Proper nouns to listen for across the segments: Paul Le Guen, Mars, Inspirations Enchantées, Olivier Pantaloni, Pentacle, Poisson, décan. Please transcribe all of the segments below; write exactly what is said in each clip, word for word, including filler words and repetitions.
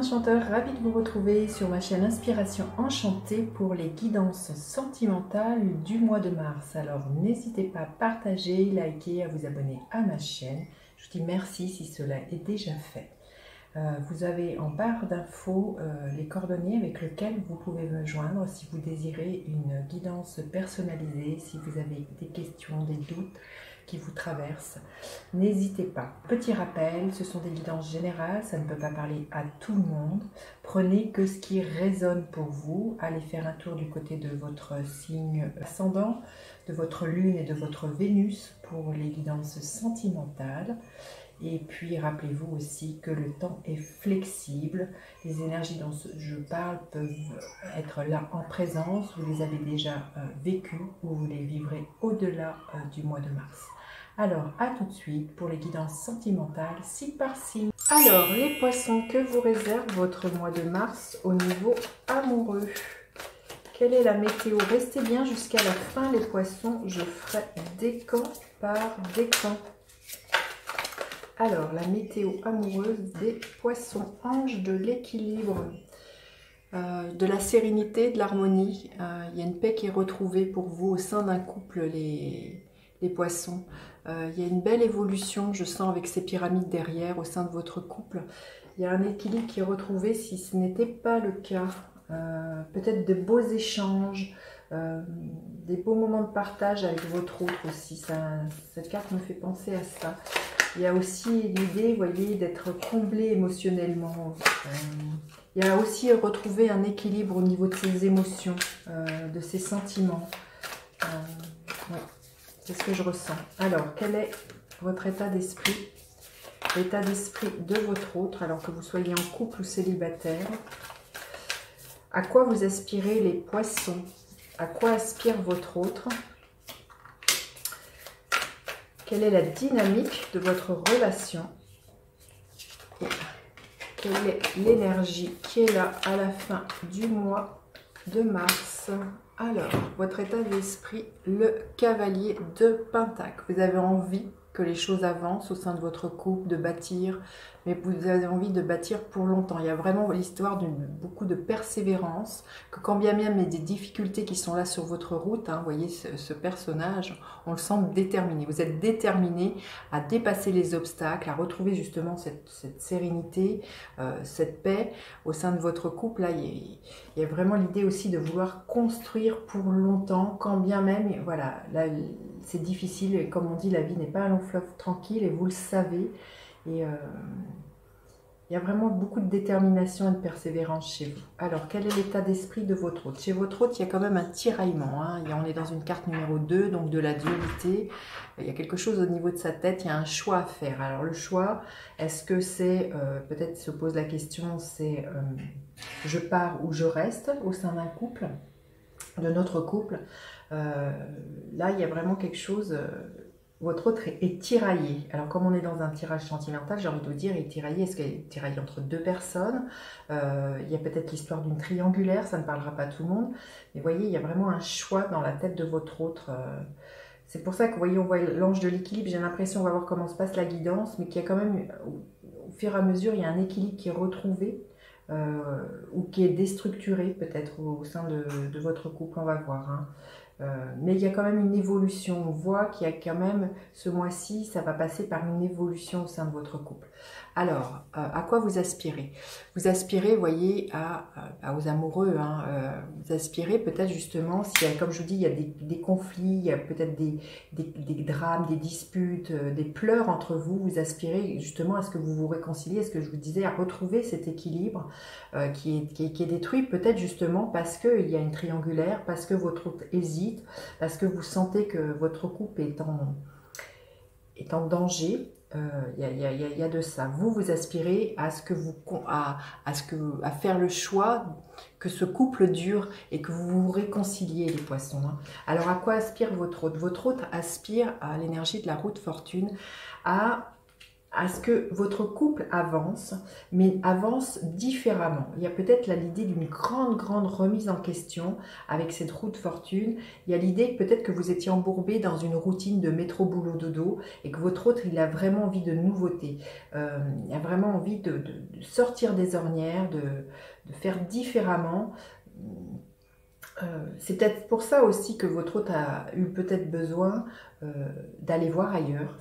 enchanteur, ravie de vous retrouver sur ma chaîne Inspirations Enchantées pour les guidances sentimentales du mois de mars. Alors n'hésitez pas à partager, liker, à vous abonner à ma chaîne. Je vous dis merci si cela est déjà fait. Euh, vous avez en barre d'infos euh, les coordonnées avec lesquelles vous pouvez me joindre si vous désirez une guidance personnalisée, si vous avez des questions, des doutes qui vous traversent, n'hésitez pas. Petit rappel, ce sont des guidances générales, ça ne peut pas parler à tout le monde. Prenez que ce qui résonne pour vous, allez faire un tour du côté de votre signe ascendant, de votre lune et de votre Vénus pour les guidances sentimentales. Et puis, rappelez-vous aussi que le temps est flexible. Les énergies dont je parle peuvent être là en présence. Vous les avez déjà euh, vécues ou vous les vivrez au-delà euh, du mois de mars. Alors, à tout de suite pour les guidances sentimentales, signe par signe. Alors, les poissons, que vous réserve votre mois de mars au niveau amoureux? Quelle est la météo? Restez bien jusqu'à la fin, les poissons. Je ferai décan par décan. Alors, la météo amoureuse des poissons, ange de l'équilibre, euh, de la sérénité, de l'harmonie. Euh, il y a une paix qui est retrouvée pour vous au sein d'un couple, les, les poissons. Euh, il y a une belle évolution, je sens, avec ces pyramides derrière, au sein de votre couple. Il y a un équilibre qui est retrouvé si ce n'était pas le cas. Euh, peut-être de beaux échanges, euh, des beaux moments de partage avec votre autre aussi. Ça, cette carte me fait penser à ça. Il y a aussi l'idée, vous voyez, d'être comblé émotionnellement. Il y a aussi retrouver un équilibre au niveau de ses émotions, euh, de ses sentiments. Euh, ouais, c'est ce que je ressens. Alors, quel est votre état d'esprit? L'état d'esprit de votre autre, alors que vous soyez en couple ou célibataire. À quoi vous aspirez, les poissons? À quoi aspire votre autre? Quelle est la dynamique de votre relation? Quelle est l'énergie qui est là à la fin du mois de mars? Alors, votre état d'esprit, le cavalier de Pentacle. Vous avez envie que les choses avancent au sein de votre couple, de bâtir, mais vous avez envie de bâtir pour longtemps. Il y a vraiment l'histoire de beaucoup de persévérance, que quand bien même il y a des difficultés qui sont là sur votre route, hein, vous voyez ce, ce personnage, on le semble déterminé. Vous êtes déterminé à dépasser les obstacles, à retrouver justement cette, cette sérénité, euh, cette paix au sein de votre couple. Là, il y a, il y a vraiment l'idée aussi de vouloir construire pour longtemps, quand bien même, voilà, là, c'est difficile, et comme on dit, la vie n'est pas un long fleuve tranquille, et vous le savez, et euh, il y a vraiment beaucoup de détermination et de persévérance chez vous. Alors, quel est l'état d'esprit de votre hôte? Chez votre hôte, il y a quand même un tiraillement, hein. On est dans une carte numéro deux, donc de la dualité. Il y a quelque chose au niveau de sa tête, il y a un choix à faire. Alors, le choix, est-ce que c'est, euh, peut-être se pose la question, c'est euh, je pars ou je reste au sein d'un couple, de notre couple? Euh, là, il y a vraiment quelque chose, euh, votre autre est, est tiraillé. Alors, comme on est dans un tirage sentimental, j'ai envie de vous dire, il est tiraillé, est-ce qu'il est tiraillé entre deux personnes? euh, Il y a peut-être l'histoire d'une triangulaire, ça ne parlera pas à tout le monde. Mais voyez, il y a vraiment un choix dans la tête de votre autre. Euh, c'est pour ça que, vous voyez, on voit l'ange de l'équilibre, j'ai l'impression, on va voir comment se passe la guidance, mais qu'il y a quand même, au, au fur et à mesure, il y a un équilibre qui est retrouvé. Euh, ou qui est déstructuré peut-être au, au sein de, de votre couple, on va voir. Hein. Euh, mais il y a quand même une évolution, on voit qu'il y a quand même, ce mois-ci, ça va passer par une évolution au sein de votre couple. Alors, euh, à quoi vous aspirez? Vous aspirez, vous voyez, à, à, aux amoureux, hein, euh, vous aspirez peut-être justement, si, comme je vous dis, il y a des, des conflits, il y a peut-être des, des, des drames, des disputes, euh, des pleurs entre vous, vous aspirez justement à ce que vous vous réconciliez, à ce que je vous disais, à retrouver cet équilibre euh, qui, est, qui, est, qui est détruit, peut-être justement parce qu'il y a une triangulaire, parce que votre autre hésite, parce que vous sentez que votre couple est en, est en danger. Il euh, y, y, y a de ça. Vous, vous aspirez à, ce que vous, à, à, ce que, à faire le choix que ce couple dure et que vous vous réconciliez, les poissons. Hein. Alors, à quoi aspire votre hôte? Votre hôte aspire à l'énergie de la roue de fortune, à à ce que votre couple avance, mais avance différemment. Il y a peut-être l'idée d'une grande, grande remise en question avec cette roue de fortune. Il y a l'idée peut-être que vous étiez embourbé dans une routine de métro-boulot-dodo et que votre autre, il a vraiment envie de nouveautés. Euh, il a vraiment envie de, de, de sortir des ornières, de, de faire différemment. Euh, c'est peut-être pour ça aussi que votre autre a eu peut-être besoin euh, d'aller voir ailleurs.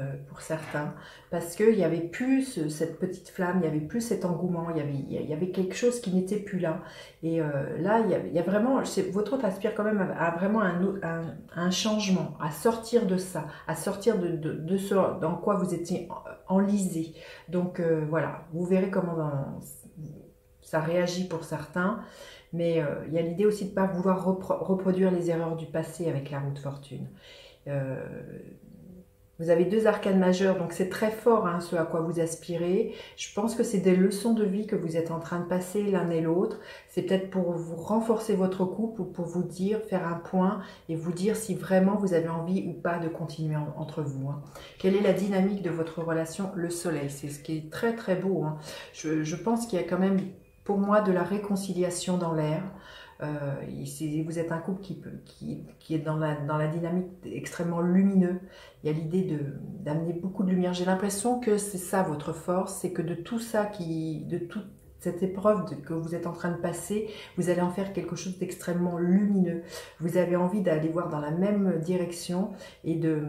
Euh, pour certains, parce qu'il n'y avait plus ce, cette petite flamme, il n'y avait plus cet engouement, il y avait, y avait quelque chose qui n'était plus là. Et euh, là, il y a, y a vraiment, sais, votre autre aspire quand même à, à vraiment un, un, un changement, à sortir de ça, à sortir de, de, de ce dans quoi vous étiez enlisé. Donc euh, voilà, vous verrez comment dans, ça réagit pour certains, mais il euh, y a l'idée aussi de ne pas vouloir repro reproduire les erreurs du passé avec la roue de fortune. Euh, Vous avez deux arcanes majeures, donc c'est très fort hein, ce à quoi vous aspirez. Je pense que c'est des leçons de vie que vous êtes en train de passer l'un et l'autre. C'est peut-être pour vous renforcer votre couple ou pour vous dire, faire un point et vous dire si vraiment vous avez envie ou pas de continuer en, entre vous. Hein. Quelle est la dynamique de votre relation? Le soleil, c'est ce qui est très très beau. Hein. Je, je pense qu'il y a quand même pour moi de la réconciliation dans l'air. Euh, vous êtes un couple qui, peut, qui, qui est dans la, dans la dynamique extrêmement lumineuse. Il y a l'idée d'amener beaucoup de lumière. J'ai l'impression que c'est ça votre force, c'est que de tout ça, qui, de toute cette épreuve de, que vous êtes en train de passer, vous allez en faire quelque chose d'extrêmement lumineux. Vous avez envie d'aller voir dans la même direction et de...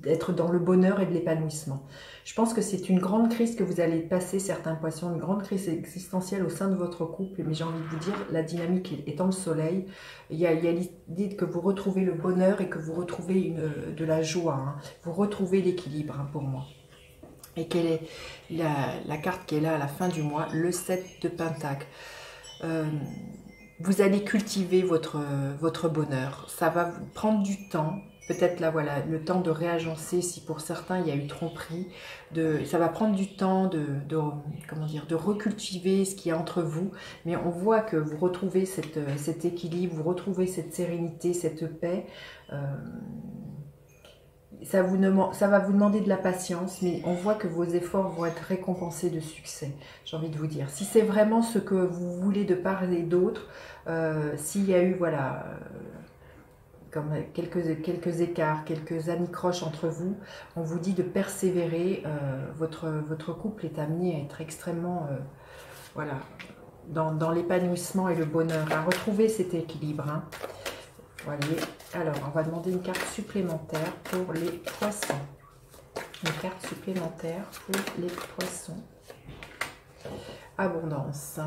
d'être dans le bonheur et de l'épanouissement. Je pense que c'est une grande crise que vous allez passer, certains poissons, une grande crise existentielle au sein de votre couple, mais j'ai envie de vous dire, la dynamique étant le soleil, il y a, il y a l'idée que vous retrouvez le bonheur et que vous retrouvez une, de la joie, hein. Vous retrouvez l'équilibre hein, pour moi. Et quelle est la, la carte qui est là à la fin du mois, le sept de Pentacle. Euh, vous allez cultiver votre, votre bonheur, ça va vous prendre du temps. Peut-être là, voilà, le temps de réagencer, si pour certains, il y a eu tromperie. De, ça va prendre du temps de, de, comment dire, de recultiver ce qu'il y a entre vous. Mais on voit que vous retrouvez cette, cet équilibre, vous retrouvez cette sérénité, cette paix. Euh, ça, vous demande, ça va vous demander de la patience, mais on voit que vos efforts vont être récompensés de succès, j'ai envie de vous dire. Si c'est vraiment ce que vous voulez de part et d'autre, euh, s'il y a eu, voilà... comme quelques, quelques écarts, quelques anicroches entre vous, on vous dit de persévérer, euh, votre, votre couple est amené à être extrêmement, euh, voilà, dans, dans l'épanouissement et le bonheur, à retrouver cet équilibre. Hein. Voyez. Alors, on va demander une carte supplémentaire pour les poissons. Une carte supplémentaire pour les poissons. Abondance.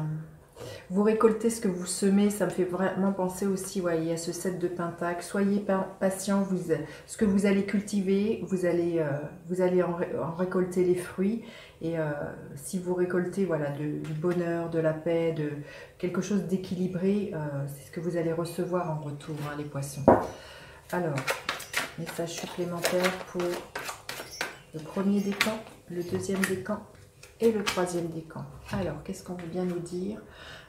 Vous récoltez ce que vous semez, ça me fait vraiment penser aussi ouais, à ce sept de Pentacle. Soyez patient, vous, ce que vous allez cultiver, vous allez, euh, vous allez en, ré, en récolter les fruits. Et euh, si vous récoltez voilà, de, du bonheur, de la paix, de quelque chose d'équilibré, euh, c'est ce que vous allez recevoir en retour, hein, les poissons. Alors, message supplémentaire pour le premier décan, le deuxième décan. Et le troisième décan. Alors, qu'est-ce qu'on veut bien nous dire?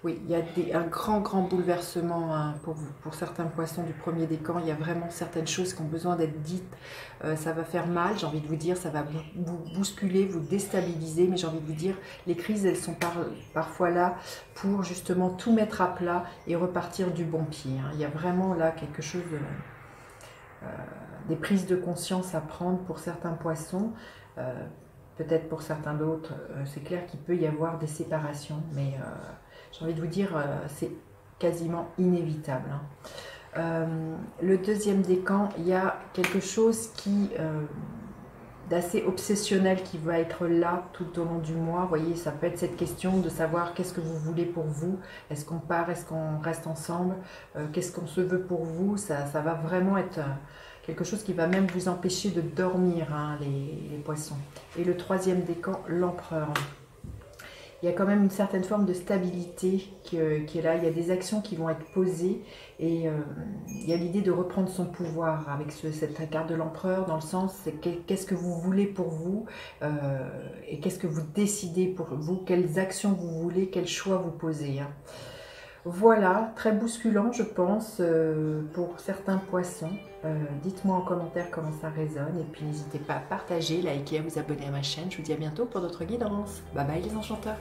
Oui, il y a des, un grand, grand bouleversement hein, pour vous, pour certains poissons du premier décan. Il y a vraiment certaines choses qui ont besoin d'être dites. Euh, ça va faire mal, j'ai envie de vous dire, ça va vous bousculer, vous déstabiliser. Mais j'ai envie de vous dire, les crises, elles sont par, parfois là pour justement tout mettre à plat et repartir du bon pied. Hein. Il y a vraiment là quelque chose de... Euh, des prises de conscience à prendre pour certains poissons. Euh, Peut-être pour certains d'autres, c'est clair qu'il peut y avoir des séparations, mais euh, j'ai envie de vous dire, euh, c'est quasiment inévitable. Hein. Euh, le deuxième décan, il y a quelque chose qui euh, d'assez obsessionnel qui va être là tout au long du mois. Vous voyez, ça peut être cette question de savoir qu'est-ce que vous voulez pour vous. Est-ce qu'on part, est-ce qu'on reste ensemble, euh, qu'est-ce qu'on se veut pour vous, ça, ça va vraiment être... Euh, quelque chose qui va même vous empêcher de dormir, hein, les, les poissons. Et le troisième décan, l'empereur. Il y a quand même une certaine forme de stabilité qui, euh, qui est là. Il y a des actions qui vont être posées et euh, il y a l'idée de reprendre son pouvoir avec ce, cette carte de l'empereur dans le sens qu'est-ce que vous voulez pour vous euh, et qu'est-ce que vous décidez pour vous, quelles actions vous voulez, quels choix vous posez. Hein. Voilà, très bousculant je pense euh, pour certains poissons. Euh, dites-moi en commentaire comment ça résonne. Et puis n'hésitez pas à partager, liker, à vous abonner à ma chaîne. Je vous dis à bientôt pour d'autres guidances. Bye bye les enchanteurs.